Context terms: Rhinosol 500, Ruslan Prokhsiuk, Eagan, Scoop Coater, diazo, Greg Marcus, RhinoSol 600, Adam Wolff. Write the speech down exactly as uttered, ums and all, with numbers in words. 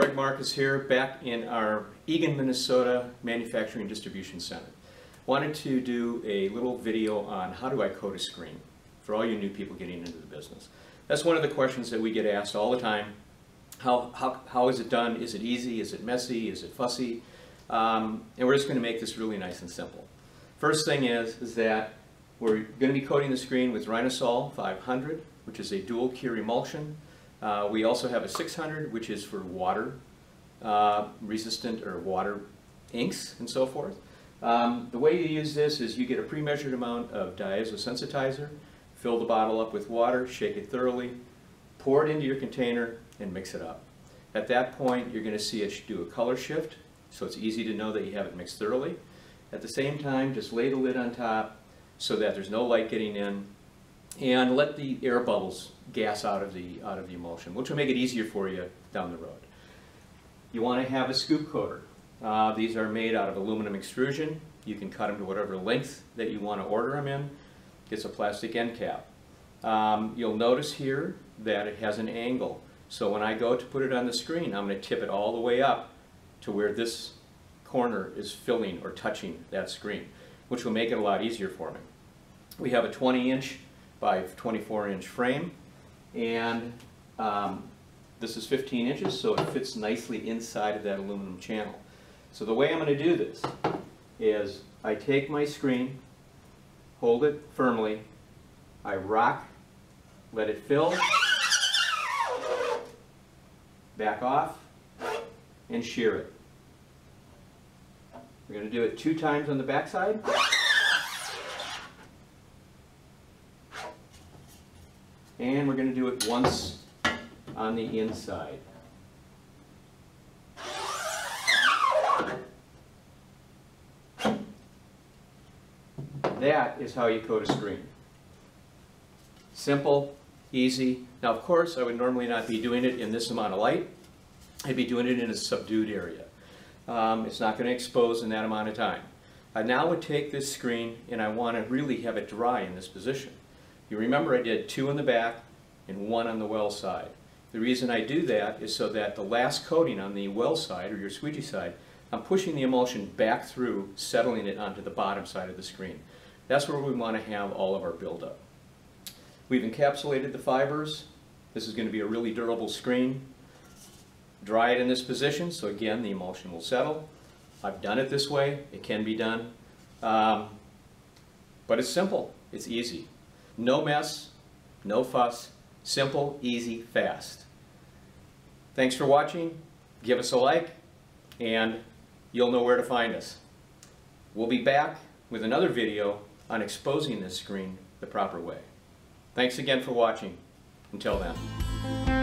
Greg Marcus here, back in our Eagan, Minnesota Manufacturing and Distribution Center. Wanted to do a little video on how do I coat a screen for all you new people getting into the business. That's one of the questions that we get asked all the time. How, how, how is it done? Is it easy? Is it messy? Is it fussy? Um, and we're just going to make this really nice and simple. First thing is, is that we're going to be coating the screen with Rhinosol five hundred, which is a dual cure emulsion. Uh, we also have a six hundred, which is for water uh, resistant or water inks and so forth. Um, the way you use this is you get a pre-measured amount of diazo sensitizer, fill the bottle up with water, shake it thoroughly, pour it into your container, and mix it up. At that point, you're going to see it do a color shift, so it's easy to know that you have it mixed thoroughly. At the same time, just lay the lid on top so that there's no light getting in, and let the air bubbles gas out of the out of the emulsion, which will make it easier for you down the road. You want to have a scoop coater. Uh, these are made out of aluminum extrusion. You can cut them to whatever length that you want to order them in. It's a plastic end cap. Um, you'll notice here that it has an angle. So when I go to put it on the screen, I'm going to tip it all the way up to where this corner is filling or touching that screen, which will make it a lot easier for me. We have a twenty inch by twenty-four inch frame, and um, this is fifteen inches, so it fits nicely inside of that aluminum channel. So the way I'm going to do this is I take my screen, hold it firmly, I rock, let it fill, back off, and shear it. We're going to do it two times on the backside. And we're going to do it once on the inside. That is how you coat a screen. Simple, easy. Now, of course, I would normally not be doing it in this amount of light. I'd be doing it in a subdued area. Um, it's not going to expose in that amount of time. I now would take this screen and I want to really have it dry in this position. You remember I did two in the back and one on the well side. The reason I do that is so that the last coating on the well side, or your squeegee side, I'm pushing the emulsion back through, settling it onto the bottom side of the screen. That's where we want to have all of our buildup. We've encapsulated the fibers. This is going to be a really durable screen. Dry it in this position, so again the emulsion will settle. I've done it this way. It can be done. Um, but it's simple. It's easy. No mess, no fuss, simple, easy, fast. Thanks for watching. Give us a like, and you'll know where to find us. We'll be back with another video on exposing this screen the proper way. Thanks again for watching. Until then.